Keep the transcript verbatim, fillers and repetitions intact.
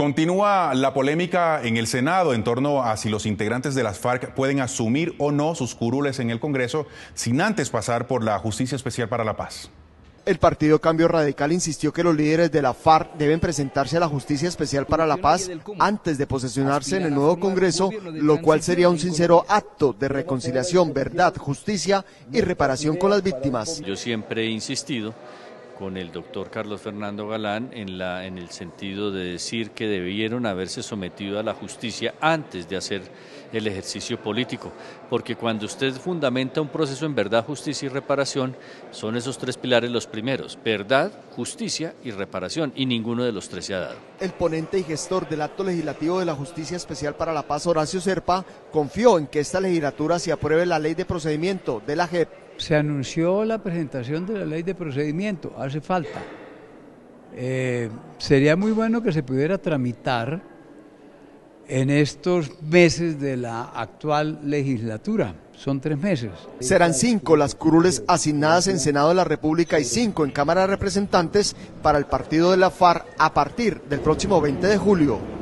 Continúa la polémica en el Senado en torno a si los integrantes de las FARC pueden asumir o no sus curules en el Congreso sin antes pasar por la Justicia Especial para la Paz. El partido Cambio Radical insistió que los líderes de la FARC deben presentarse a la Justicia Especial para la Paz antes de posesionarse en el nuevo Congreso, lo cual sería un sincero acto de reconciliación, verdad, justicia y reparación con las víctimas. Yo siempre he insistido con el doctor Carlos Fernando Galán en, la, en el sentido de decir que debieron haberse sometido a la justicia antes de hacer el ejercicio político, porque cuando usted fundamenta un proceso en verdad, justicia y reparación, son esos tres pilares los primeros: verdad, justicia y reparación, y ninguno de los tres se ha dado. El ponente y gestor del acto legislativo de la Justicia Especial para la Paz, Horacio Serpa, confió en que esta legislatura se apruebe la ley de procedimiento de la J E P. Se anunció la presentación de la ley de procedimiento, hace falta. Eh, sería muy bueno que se pudiera tramitar en estos meses de la actual legislatura, son tres meses. Serán cinco las curules asignadas en Senado de la República y cinco en Cámara de Representantes para el partido de la FARC a partir del próximo veinte de julio.